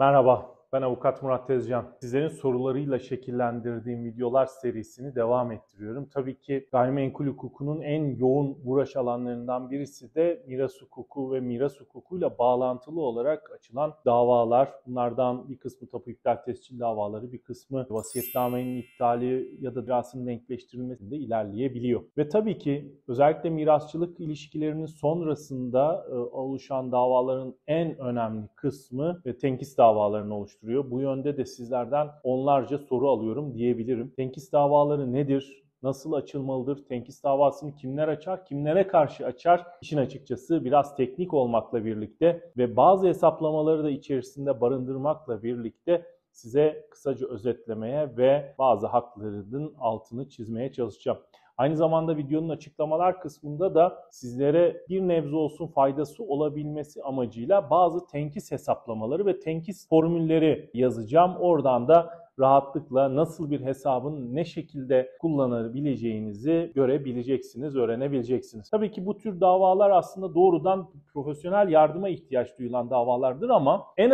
Merhaba, ben Avukat Murat Tezcan. Sizlerin sorularıyla şekillendirdiğim videolar serisini devam ettiriyorum. Tabii ki gayrimenkul hukukunun en yoğun uğraş alanlarından birisi de miras hukuku ve miras hukukuyla bağlantılı olarak açılan davalar. Bunlardan bir kısmı tapu iptal tescil davaları, bir kısmı vasiyetnamenin iptali ya da mirasın denkleştirilmesinde ilerleyebiliyor. Ve tabii ki özellikle mirasçılık ilişkilerinin sonrasında oluşan davaların en önemli kısmı tenkis davalarını oluşturuyor. Bu yönde de sizlerden onlarca soru alıyorum diyebilirim. Tenkis davaları nedir? Nasıl açılmalıdır? Tenkis davasını kimler açar? Kimlere karşı açar? İşin açıkçası biraz teknik olmakla birlikte ve bazı hesaplamaları da içerisinde barındırmakla birlikte size kısaca özetlemeye ve bazı haklarının altını çizmeye çalışacağım. Aynı zamanda videonun açıklamalar kısmında da sizlere bir nebze olsun faydası olabilmesi amacıyla bazı tenkis hesaplamaları ve tenkis formülleri yazacağım. Oradan da rahatlıkla nasıl bir hesabın ne şekilde kullanabileceğinizi görebileceksiniz, öğrenebileceksiniz. Tabii ki bu tür davalar aslında doğrudan profesyonel yardıma ihtiyaç duyulan davalardır ama en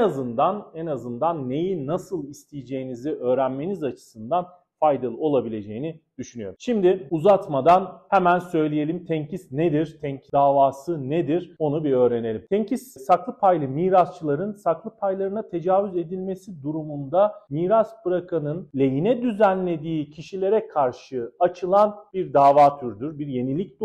azından neyi nasıl isteyeceğinizi öğrenmeniz açısından faydalı olabileceğini düşünüyorum. Şimdi uzatmadan hemen söyleyelim, tenkis nedir, tenkis davası nedir onu bir öğrenelim. Tenkis, saklı paylı mirasçıların saklı paylarına tecavüz edilmesi durumunda miras bırakanın lehine düzenlediği kişilere karşı açılan bir dava türüdür. Bir yenilik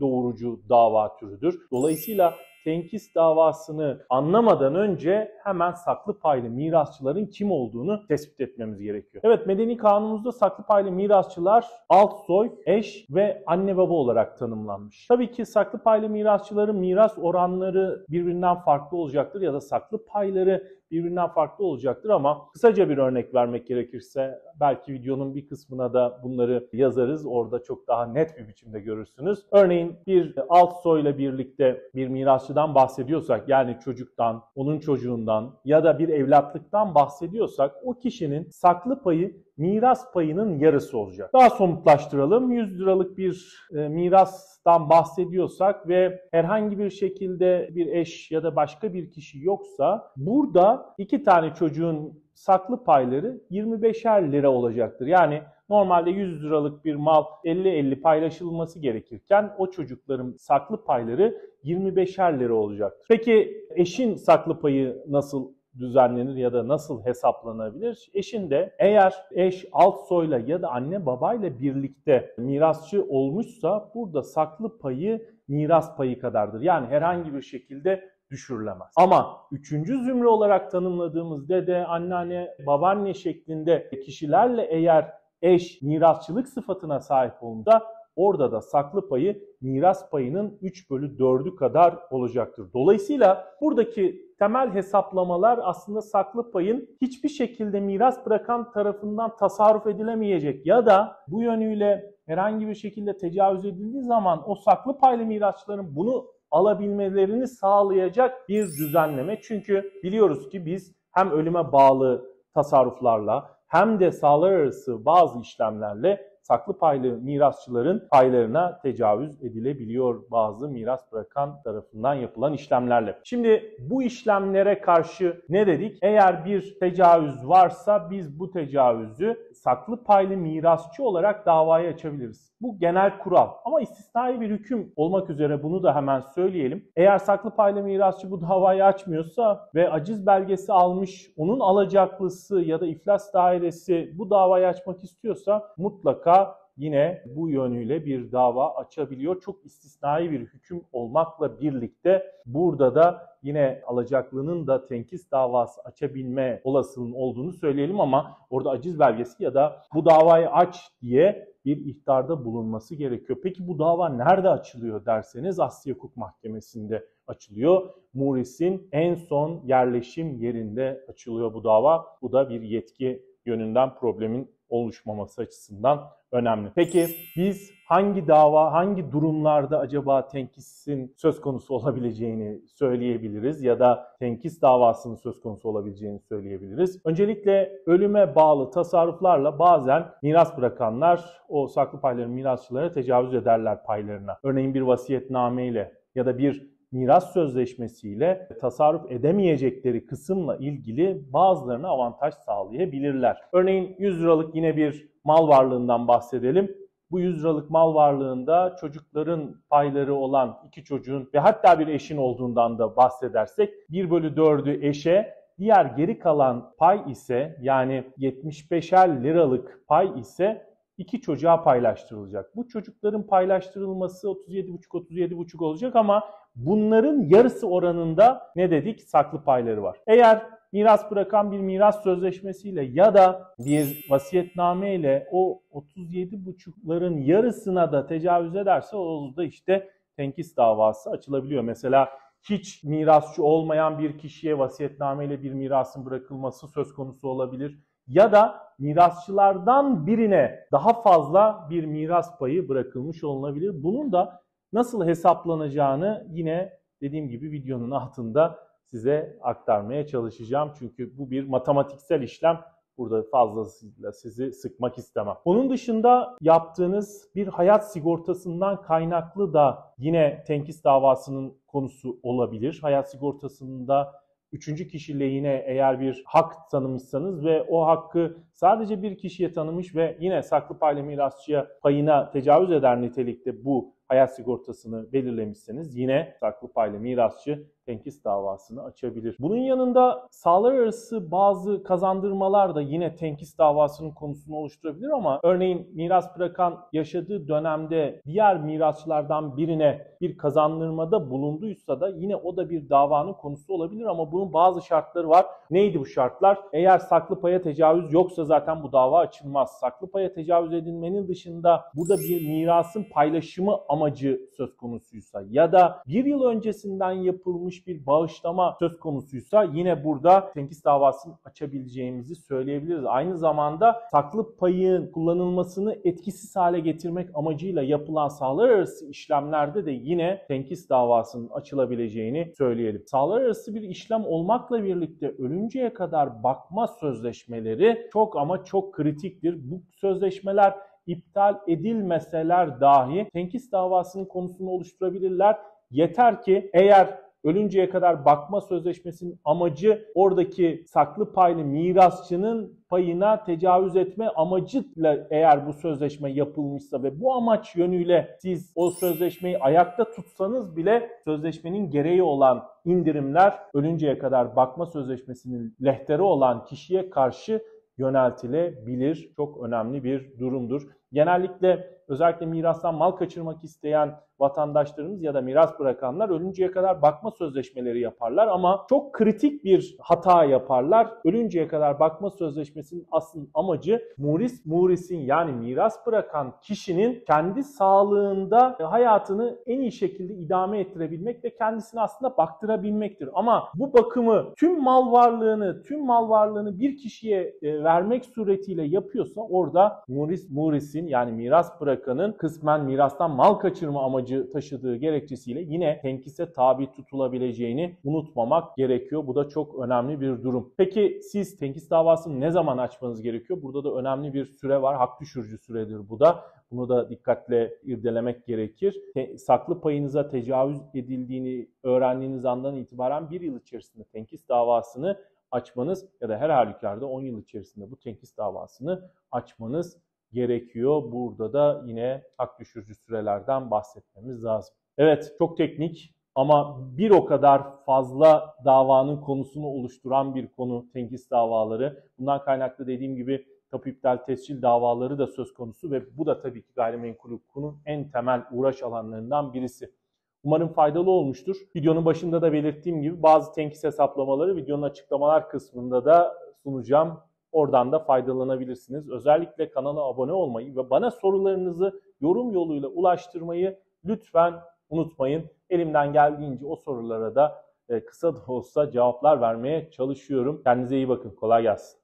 doğurucu dava türüdür. Dolayısıyla tenkis davasını anlamadan önce hemen saklı paylı mirasçıların kim olduğunu tespit etmemiz gerekiyor. Evet, medeni kanunumuzda saklı paylı mirasçılar alt soy, eş ve anne baba olarak tanımlanmış. Tabii ki saklı paylı mirasçıların miras oranları birbirinden farklı olacaktır ya da saklı payları birbirinden farklı olacaktır ama kısaca bir örnek vermek gerekirse belki videonun bir kısmına da bunları yazarız. Orada çok daha net bir biçimde görürsünüz. Örneğin bir alt soyla birlikte bir mirasçıdan bahsediyorsak, yani çocuktan, onun çocuğundan ya da bir evlatlıktan bahsediyorsak o kişinin saklı payı miras payının yarısı olacak. Daha somutlaştıralım. 100 liralık bir mirastan bahsediyorsak ve herhangi bir şekilde bir eş ya da başka bir kişi yoksa burada 2 tane çocuğun saklı payları 25'er lira olacaktır. Yani normalde 100 liralık bir mal 50-50 paylaşılması gerekirken o çocukların saklı payları 25'er lira olacaktır. Peki eşin saklı payı nasıl düzenlenir ya da nasıl hesaplanabilir? Eşin de eğer eş alt soyla ya da anne babayla birlikte mirasçı olmuşsa burada saklı payı miras payı kadardır. Yani herhangi bir şekilde düşürülemez. Ama üçüncü zümre olarak tanımladığımız dede, anneanne, babaanne şeklinde kişilerle eğer eş mirasçılık sıfatına sahip olunca orada da saklı payı miras payının 3/4'ü kadar olacaktır. Dolayısıyla buradaki temel hesaplamalar aslında saklı payın hiçbir şekilde miras bırakan tarafından tasarruf edilemeyecek ya da bu yönüyle herhangi bir şekilde tecavüz edildiği zaman o saklı paylı mirasçıların bunu alabilmelerini sağlayacak bir düzenleme. Çünkü biliyoruz ki biz hem ölüme bağlı tasarruflarla hem de sağlar arası bazı işlemlerle saklı paylı mirasçıların paylarına tecavüz edilebiliyor bazı miras bırakan tarafından yapılan işlemlerle. Şimdi bu işlemlere karşı ne dedik? Eğer bir tecavüz varsa biz bu tecavüzü saklı paylı mirasçı olarak davayı açabiliriz. Bu genel kural ama istisnai bir hüküm olmak üzere bunu da hemen söyleyelim. Eğer saklı paylı mirasçı bu davayı açmıyorsa ve aciz belgesi almış, onun alacaklısı ya da iflas dairesi bu davayı açmak istiyorsa mutlaka yine bu yönüyle bir dava açabiliyor. Çok istisnai bir hüküm olmakla birlikte burada da yine alacaklının da tenkis davası açabilme olasılığının olduğunu söyleyelim ama orada aciz belgesi ya da bu davayı aç diye bir ihtarda bulunması gerekiyor. Peki bu dava nerede açılıyor derseniz Asliye Hukuk Mahkemesi'nde açılıyor. Muris'in en son yerleşim yerinde açılıyor bu dava. Bu da bir yetki yönünden problemin oluşmaması açısından önemli. Peki biz hangi dava, hangi durumlarda acaba tenkisin söz konusu olabileceğini söyleyebiliriz ya da tenkis davasının söz konusu olabileceğini söyleyebiliriz? Öncelikle ölüme bağlı tasarruflarla bazen miras bırakanlar o saklı payların mirasçılarına tecavüz ederler paylarına. Örneğin bir vasiyetname ile ya da bir miras sözleşmesiyle tasarruf edemeyecekleri kısımla ilgili bazılarına avantaj sağlayabilirler. Örneğin 100 liralık yine bir mal varlığından bahsedelim. Bu 100 liralık mal varlığında çocukların payları olan iki çocuğun ve hatta bir eşin olduğundan da bahsedersek 1/4'ü eşe, diğer geri kalan pay ise yani 75'er liralık pay ise iki çocuğa paylaştırılacak. Bu çocukların paylaştırılması 37,5 olacak ama bunların yarısı oranında ne dedik? Saklı payları var. Eğer miras bırakan bir miras sözleşmesiyle ya da bir vasiyetname ile o 37,5'ların yarısına da tecavüz ederse o da işte tenkis davası açılabiliyor. Mesela hiç mirasçı olmayan bir kişiye vasiyetname ile bir mirasın bırakılması söz konusu olabilir. Ya da mirasçılardan birine daha fazla bir miras payı bırakılmış olunabilir. Bunun da nasıl hesaplanacağını yine dediğim gibi videonun altında size aktarmaya çalışacağım. Çünkü bu bir matematiksel işlem. Burada fazlasıyla sizi sıkmak istemem. Onun dışında yaptığınız bir hayat sigortasından kaynaklı da yine tenkis davasının konusu olabilir. Hayat sigortasında üçüncü kişi lehine eğer bir hak tanımışsanız ve o hakkı sadece bir kişiye tanımış ve yine saklı payla mirasçıya payına tecavüz eder nitelikte bu hayat sigortasını belirlemişseniz yine saklı payla mirasçı tenkis davasını açabilir. Bunun yanında sahalar arası bazı kazandırmalar da yine tenkis davasının konusunu oluşturabilir ama örneğin miras bırakan yaşadığı dönemde diğer mirasçılardan birine bir kazandırmada bulunduysa da yine o da bir davanın konusu olabilir ama bunun bazı şartları var. Neydi bu şartlar? Eğer saklı paya tecavüz yoksa zaten bu dava açılmaz. Saklı paya tecavüz edilmenin dışında burada bir mirasın paylaşımı amacı söz konusuysa ya da bir yıl öncesinden yapılmış bir bağışlama söz konusuysa yine burada tenkis davasını açabileceğimizi söyleyebiliriz. Aynı zamanda saklı payın kullanılmasını etkisiz hale getirmek amacıyla yapılan sahalar arası işlemlerde de yine tenkis davasının açılabileceğini söyleyelim. Sahalar arası bir işlem olmakla birlikte ölünceye kadar bakma sözleşmeleri çok ama çok kritiktir. Bu sözleşmeler iptal edilmeseler dahi tenkis davasının konusunu oluşturabilirler. Yeter ki eğer ölünceye kadar bakma sözleşmesinin amacı oradaki saklı paylı mirasçının payına tecavüz etme amacıyla eğer bu sözleşme yapılmışsa ve bu amaç yönüyle siz o sözleşmeyi ayakta tutsanız bile sözleşmenin gereği olan indirimler ölünceye kadar bakma sözleşmesinin lehteri olan kişiye karşı yöneltilebilir. Çok önemli bir durumdur. Genellikle özellikle mirastan mal kaçırmak isteyen vatandaşlarımız ya da miras bırakanlar ölünceye kadar bakma sözleşmeleri yaparlar ama çok kritik bir hata yaparlar. Ölünceye kadar bakma sözleşmesinin asıl amacı murisin yani miras bırakan kişinin kendi sağlığında hayatını en iyi şekilde idame ettirebilmek ve kendisini aslında baktırabilmektir. Ama bu bakımı tüm mal varlığını bir kişiye vermek suretiyle yapıyorsa orada murisin yani miras bırakanın kısmen mirastan mal kaçırma amacı taşıdığı gerekçesiyle yine tenkise tabi tutulabileceğini unutmamak gerekiyor. Bu da çok önemli bir durum. Peki siz tenkis davasını ne zaman açmanız gerekiyor? Burada da önemli bir süre var. Hak düşürücü süredir bu da. Bunu da dikkatle irdelemek gerekir. Saklı payınıza tecavüz edildiğini öğrendiğiniz andan itibaren 1 yıl içerisinde tenkis davasını açmanız ya da her halükarda 10 yıl içerisinde bu tenkis davasını açmanız gerekiyor. Burada da yine hak düşürücü sürelerden bahsetmemiz lazım. Evet, çok teknik ama bir o kadar fazla davanın konusunu oluşturan bir konu tenkis davaları. Bundan kaynaklı dediğim gibi tapu iptal tescil davaları da söz konusu ve bu da tabii ki gayrimenkul hukukunun en temel uğraş alanlarından birisi. Umarım faydalı olmuştur. Videonun başında da belirttiğim gibi bazı tenkis hesaplamaları videonun açıklamalar kısmında da sunacağım. Oradan da faydalanabilirsiniz. Özellikle kanala abone olmayı ve bana sorularınızı yorum yoluyla ulaştırmayı lütfen unutmayın. Elimden geldiğince o sorulara da kısa da olsa cevaplar vermeye çalışıyorum. Kendinize iyi bakın. Kolay gelsin.